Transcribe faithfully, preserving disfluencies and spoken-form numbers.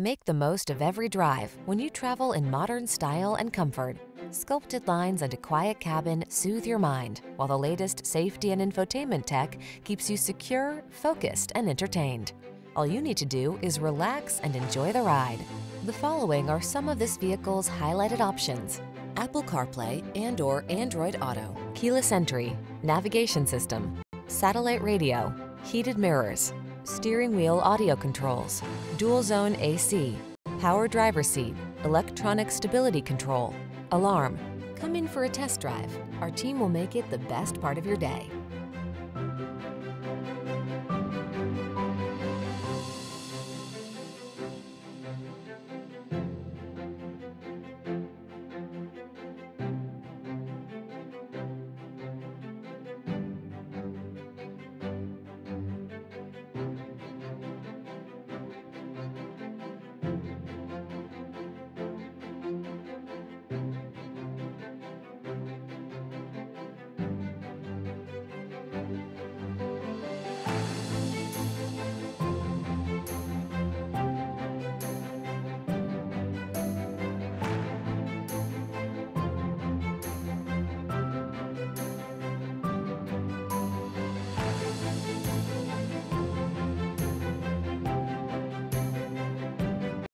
Make the most of every drive when you travel in modern style and comfort. Sculpted lines and a quiet cabin soothe your mind, while the latest safety and infotainment tech keeps you secure, focused, and entertained. All you need to do is relax and enjoy the ride. The following are some of this vehicle's highlighted options: Apple CarPlay and or Android Auto, keyless entry, navigation system, satellite radio, heated mirrors, steering wheel audio controls, dual zone A C, power driver seat, electronic stability control, alarm. Come in for a test drive. Our team will make it the best part of your day.